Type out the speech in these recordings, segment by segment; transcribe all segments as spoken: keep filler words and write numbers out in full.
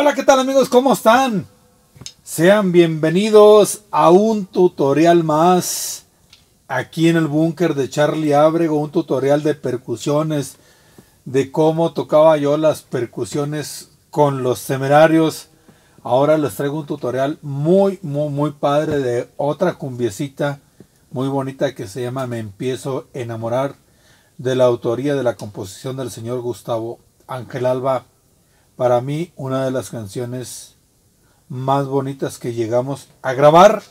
Hola, ¿qué tal amigos? ¿Cómo están? Sean bienvenidos a un tutorial más aquí en el búnker de Charly Abrego, un tutorial de percusiones, de cómo tocaba yo las percusiones con Los Temerarios. Ahora les traigo un tutorial muy, muy, muy padre de otra cumbiecita muy bonita que se llama Me Empiezo a Enamorar, de la autoría de la composición del señor Gustavo Ángel Alba. Para mí, una de las canciones más bonitas que llegamos a grabar.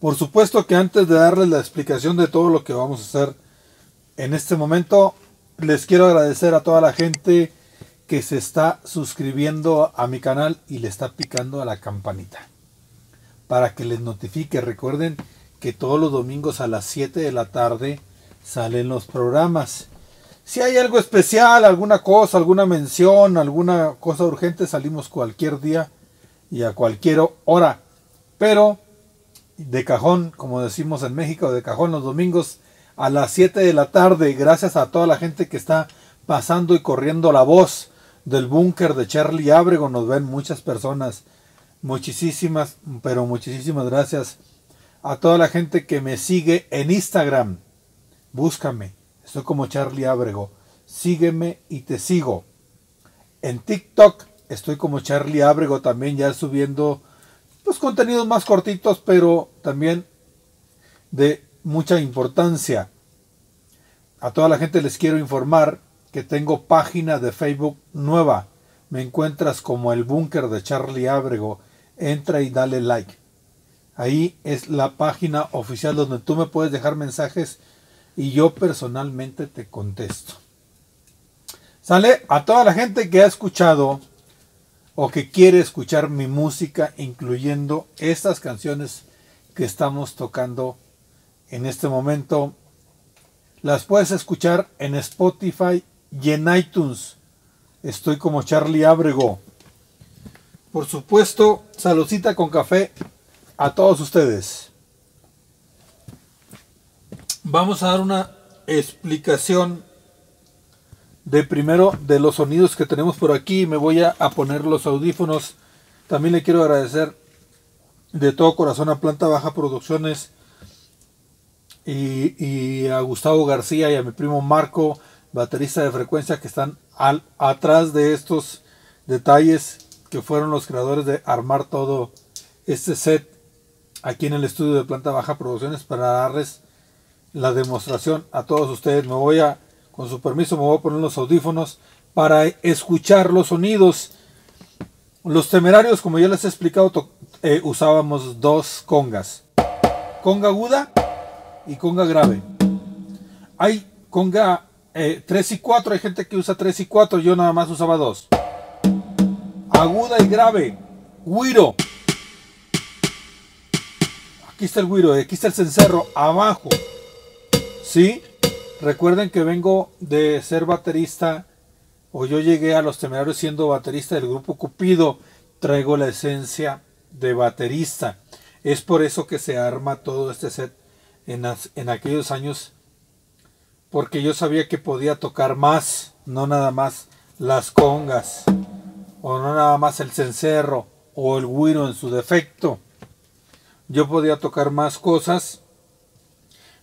Por supuesto que antes de darles la explicación de todo lo que vamos a hacer en este momento, les quiero agradecer a toda la gente que se está suscribiendo a mi canal y le está picando a la campanita para que les notifique. Recuerden que todos los domingos a las siete de la tarde salen los programas. Si hay algo especial, alguna cosa, alguna mención, alguna cosa urgente, salimos cualquier día y a cualquier hora. Pero de cajón, como decimos en México, de cajón los domingos a las siete de la tarde. Gracias a toda la gente que está pasando y corriendo la voz del búnker de Charly Abrego. Nos ven muchas personas. Muchísimas, pero muchísimas gracias a toda la gente que me sigue en Instagram. Búscame. Estoy como Charly Abrego. Sígueme y te sigo. En TikTok estoy como Charly Abrego también, ya subiendo pues contenidos más cortitos, pero también de mucha importancia. A toda la gente les quiero informar que tengo página de Facebook nueva. Me encuentras como El Búnker de Charly Abrego. Entra y dale like. Ahí es la página oficial donde tú me puedes dejar mensajes y yo personalmente te contesto. Sale. A toda la gente que ha escuchado o que quiere escuchar mi música, incluyendo estas canciones que estamos tocando en este momento, las puedes escuchar en Spotify y en iTunes. Estoy como Charly Abrego. Por supuesto, saludcita con café a todos ustedes. Vamos a dar una explicación de primero de los sonidos que tenemos por aquí. Me voy a, a poner los audífonos. También le quiero agradecer de todo corazón a Planta Baja Producciones y, y a Gustavo García y a mi primo Marco, baterista de Frecuencia, que están al, atrás de estos detalles, que fueron los creadores de armar todo este set aquí en el estudio de Planta Baja Producciones, para darles la demostración a todos ustedes. Me voy a, con su permiso, me voy a poner los audífonos para escuchar los sonidos. Los Temerarios, como ya les he explicado, eh, usábamos dos congas. Conga aguda y conga grave. Hay conga eh, tres y cuatro, hay gente que usa tres y cuatro, yo nada más usaba dos. Aguda y grave. Güiro. Aquí está el güiro, aquí está el cencerro, abajo. Sí, recuerden que vengo de ser baterista, o yo llegué a Los Temerarios siendo baterista del grupo Cupido. Traigo la esencia de baterista. Es por eso que se arma todo este set en, las, en aquellos años, porque yo sabía que podía tocar más, no nada más las congas, o no nada más el cencerro, o el güiro en su defecto. Yo podía tocar más cosas.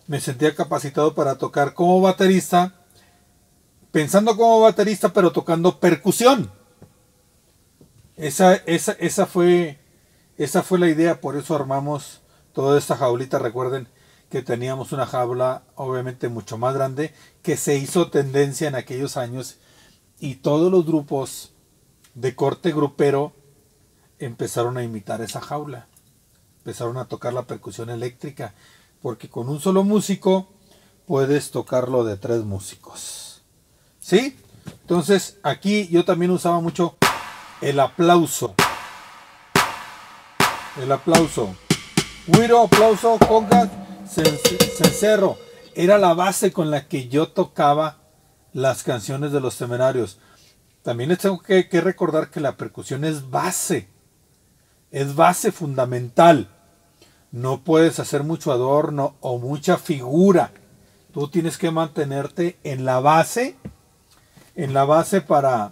Me sentía capacitado para tocar como baterista, pensando como baterista, pero tocando percusión. Esa, esa, esa, fue, esa fue la idea, por eso armamos toda esta jaulita. Recuerden que teníamos una jaula, obviamente, mucho más grande, que se hizo tendencia en aquellos años. Y todos los grupos de corte grupero empezaron a imitar esa jaula. Empezaron a tocar la percusión eléctrica, porque con un solo músico puedes tocarlo de tres músicos. ¿Sí? Entonces aquí yo también usaba mucho el aplauso. El aplauso. Güiro, aplauso, conga, cencerro. Era la base con la que yo tocaba las canciones de Los Temerarios. También les tengo que, que recordar que la percusión es base. Es base fundamental. No puedes hacer mucho adorno o mucha figura. Tú tienes que mantenerte en la base, en la base para,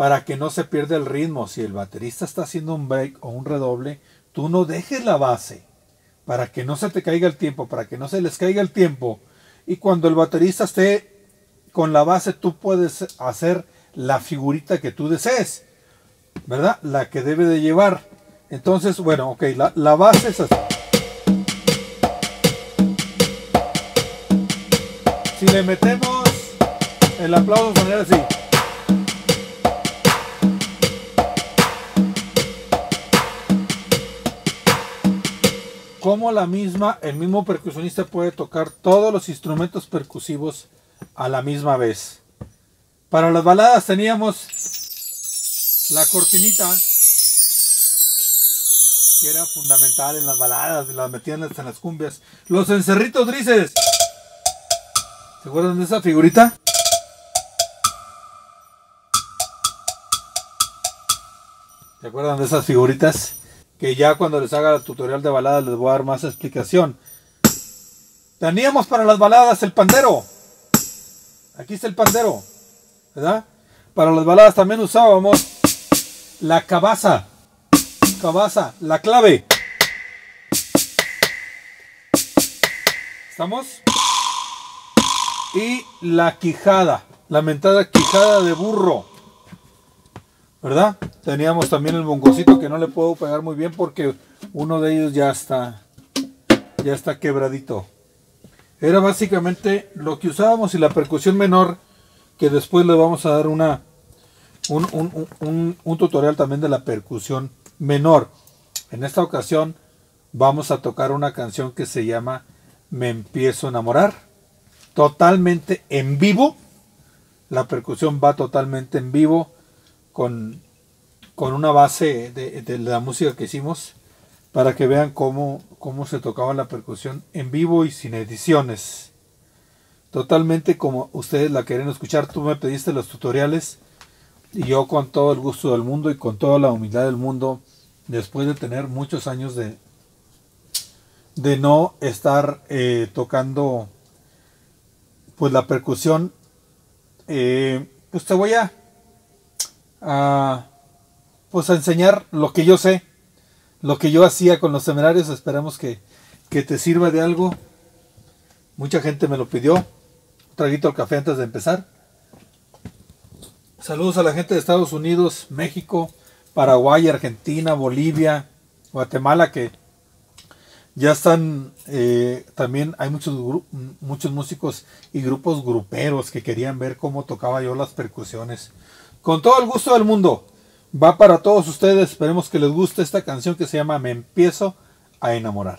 para que no se pierda el ritmo. Si el baterista está haciendo un break o un redoble, tú no dejes la base para que no se te caiga el tiempo, para que no se les caiga el tiempo. Y cuando el baterista esté con la base, tú puedes hacer la figurita que tú desees, ¿verdad? La que debe de llevar. Entonces, bueno, ok, la, la base es así. Si le metemos el aplauso de manera así. Como la misma, el mismo percusionista puede tocar todos los instrumentos percusivos a la misma vez. Para las baladas teníamos la cortinita, que era fundamental en las baladas, las metían hasta en las cumbias. Los encerritos grises. ¿Se acuerdan de esa figurita? ¿Se acuerdan de esas figuritas? Que ya cuando les haga el tutorial de baladas les voy a dar más explicación. Teníamos para las baladas el pandero. Aquí está el pandero, ¿verdad? Para las baladas también usábamos la cabaza. Cabaza, la clave. ¿Estamos? Y la quijada, la mentada quijada de burro, ¿verdad? Teníamos también el bongocito, que no le puedo pegar muy bien porque uno de ellos ya está ya está quebradito. Era básicamente lo que usábamos, y la percusión menor, que después le vamos a dar una un, un, un, un tutorial también de la percusión menor. En esta ocasión vamos a tocar una canción que se llama Me Empiezo a Enamorar, totalmente en vivo. La percusión va totalmente en vivo con, con una base de, de la música que hicimos, para que vean cómo, cómo se tocaba la percusión en vivo y sin ediciones, totalmente como ustedes la quieren escuchar. Tú me pediste los tutoriales y yo, con todo el gusto del mundo y con toda la humildad del mundo, después de tener muchos años de, de no estar eh, tocando pues la percusión, eh, pues te voy a, a pues a enseñar lo que yo sé, lo que yo hacía con los Temerarios. Esperamos que, que te sirva de algo. Mucha gente me lo pidió. Un traguito al café antes de empezar. Saludos a la gente de Estados Unidos, México, Paraguay, Argentina, Bolivia, Guatemala, que ya están, eh, también hay muchos, muchos músicos y grupos gruperos que querían ver cómo tocaba yo las percusiones. Con todo el gusto del mundo, va para todos ustedes. Esperemos que les guste esta canción que se llama Me Empiezo a Enamorar.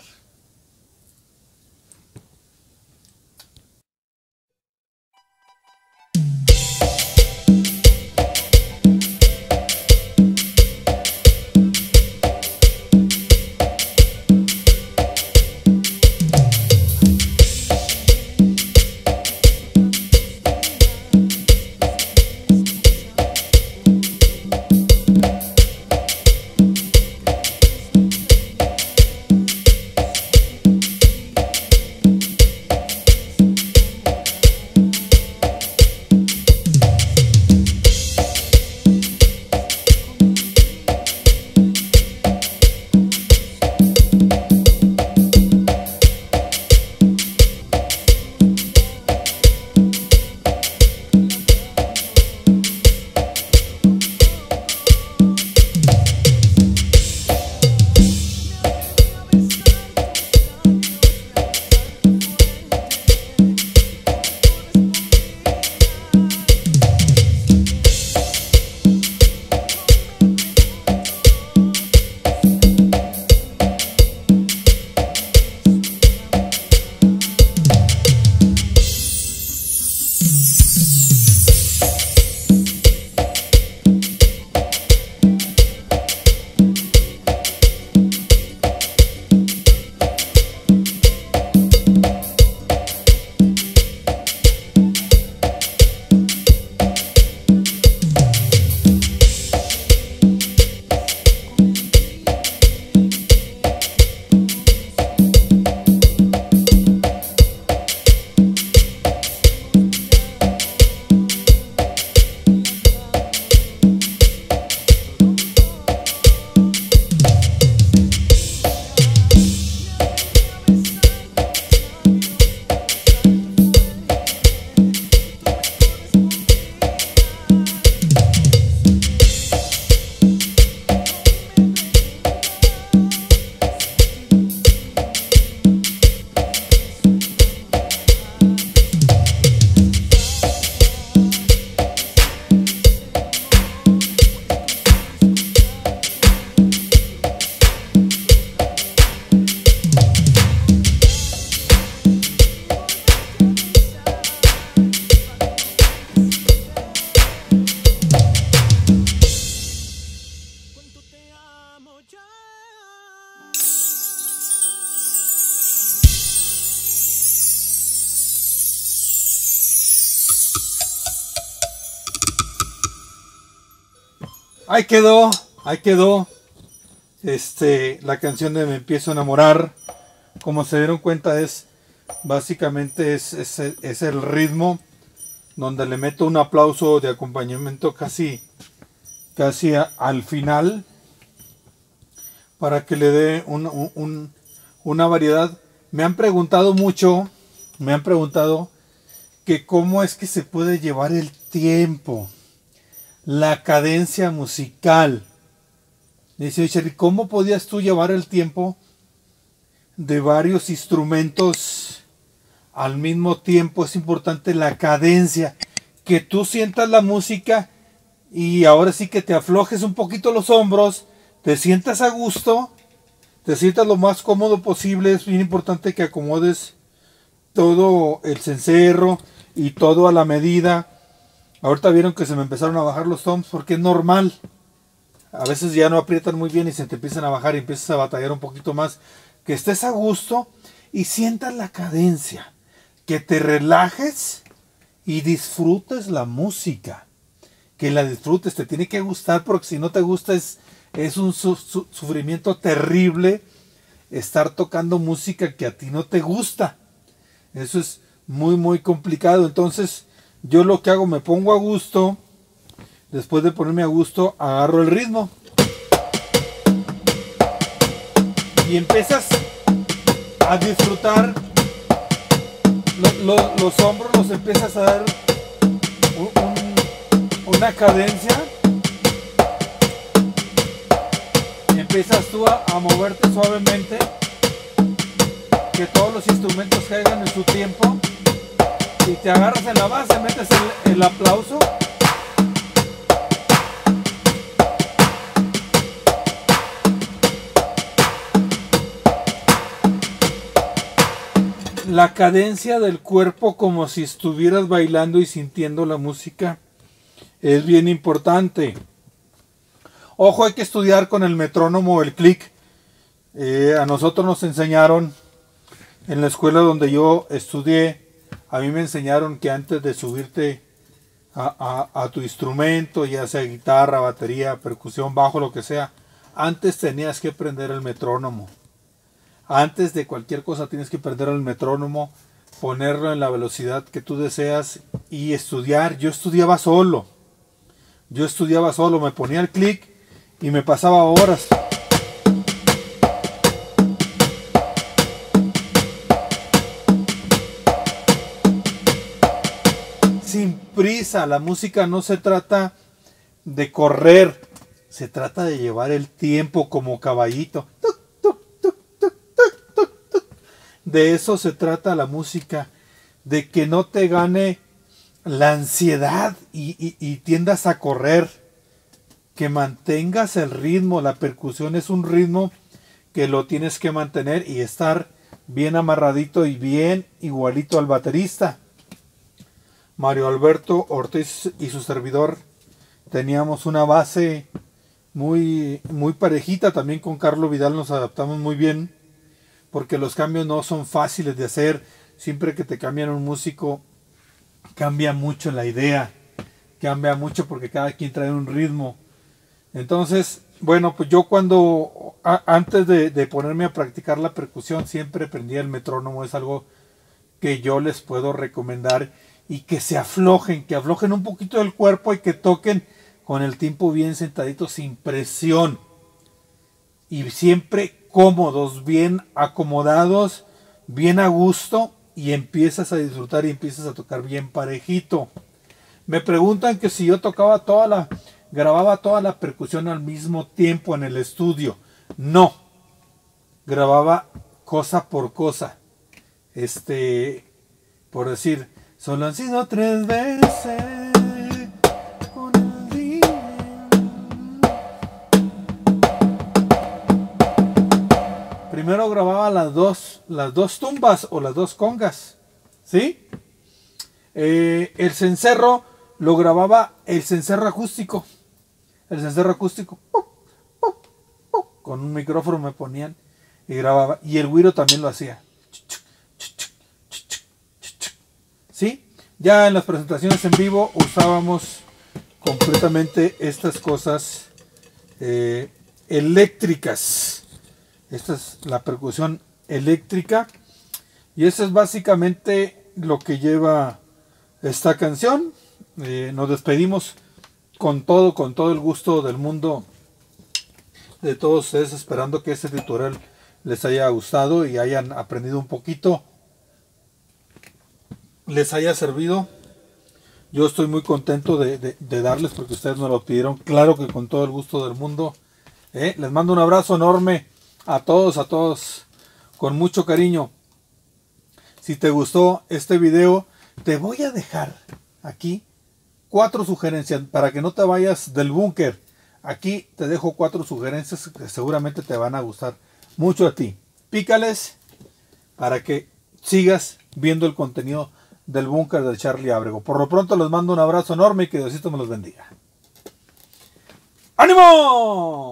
ahí quedó, ahí quedó este, la canción de Me Empiezo a Enamorar. Como se dieron cuenta, es básicamente es, es, es el ritmo donde le meto un aplauso de acompañamiento casi, casi a, al final, para que le dé un, un, un, una variedad. Me han preguntado mucho, me han preguntado que cómo es que se puede llevar el tiempo, la cadencia musical. Dice, Charly, ¿cómo podías tú llevar el tiempo de varios instrumentos al mismo tiempo? Es importante la cadencia, que tú sientas la música y ahora sí que te aflojes un poquito los hombros, te sientas a gusto, te sientas lo más cómodo posible. Es bien importante que acomodes todo el cencerro y todo a la medida. Ahorita vieron que se me empezaron a bajar los toms porque es normal. A veces ya no aprietan muy bien y se te empiezan a bajar y empiezas a batallar un poquito más. Que estés a gusto y sientas la cadencia. Que te relajes y disfrutes la música. Que la disfrutes, te tiene que gustar, porque si no te gusta es, es un su, su, sufrimiento terrible estar tocando música que a ti no te gusta. Eso es muy muy complicado. Entonces yo lo que hago, me pongo a gusto. Después de ponerme a gusto, agarro el ritmo y empiezas a disfrutar. Lo, lo, los hombros los empiezas a dar un, un, una cadencia. Empiezas tú a, a moverte suavemente, que todos los instrumentos caigan en su tiempo, y te agarras en la base, metes el, el aplauso la cadencia del cuerpo, como si estuvieras bailando y sintiendo la música. Es bien importante. Ojo, hay que estudiar con el metrónomo, el clic. Eh, a nosotros nos enseñaron en la escuela donde yo estudié, a mí me enseñaron que antes de subirte a, a, a tu instrumento, ya sea guitarra, batería, percusión, bajo, lo que sea, antes tenías que aprender el metrónomo. Antes de cualquier cosa tienes que aprender el metrónomo, ponerlo en la velocidad que tú deseas y estudiar. Yo estudiaba solo, yo estudiaba solo, me ponía el clic y me pasaba horas. Sin prisa, la música no se trata de correr, se trata de llevar el tiempo como caballito. ¡Tuc, tuc, tuc, tuc, tuc, tuc, tuc! De eso se trata la música, de que no te gane la ansiedad y, y, y tiendas a correr, que mantengas el ritmo. La percusión es un ritmo que lo tienes que mantener y estar bien amarradito y bien igualito al baterista. Mario Alberto Ortiz y su servidor teníamos una base muy, muy parejita. También con Carlos Vidal nos adaptamos muy bien, porque los cambios no son fáciles de hacer. Siempre que te cambian un músico, cambia mucho la idea, cambia mucho, porque cada quien trae un ritmo. Entonces, bueno, pues yo cuando a, antes de, de ponerme a practicar la percusión, siempre aprendía el metrónomo. Es algo que yo les puedo recomendar. Y que se aflojen, que aflojen un poquito del cuerpo y que toquen con el tiempo bien sentaditos, sin presión. Y siempre cómodos, bien acomodados, bien a gusto, y empiezas a disfrutar y empiezas a tocar bien parejito. Me preguntan que si yo tocaba toda la, grababa toda la percusión al mismo tiempo en el estudio. No, grababa cosa por cosa. Este, por decir... Solo han sido tres veces con el día. Primero grababa las dos, las dos tumbas o las dos congas, ¿sí? Eh, el cencerro lo grababa el cencerro acústico. El cencerro acústico. Pop, pop, pop, con un micrófono me ponían y grababa. Y el güiro también lo hacía. ¿Sí? Ya en las presentaciones en vivo usábamos completamente estas cosas eh, eléctricas. Esta es la percusión eléctrica. Y eso es básicamente lo que lleva esta canción. Eh, nos despedimos con todo, con todo el gusto del mundo de todos ustedes, esperando que este tutorial les haya gustado y hayan aprendido un poquito, les haya servido. Yo estoy muy contento de, de, de darles, porque ustedes nos lo pidieron, claro que con todo el gusto del mundo. Eh, les mando un abrazo enorme a todos, a todos, con mucho cariño. Si te gustó este video, te voy a dejar aquí cuatro sugerencias para que no te vayas del búnker. Aquí te dejo cuatro sugerencias que seguramente te van a gustar mucho a ti. Pícales para que sigas viendo el contenido del búnker de Charly Abrego. Por lo pronto les mando un abrazo enorme y que Diosito me los bendiga. ¡Ánimo!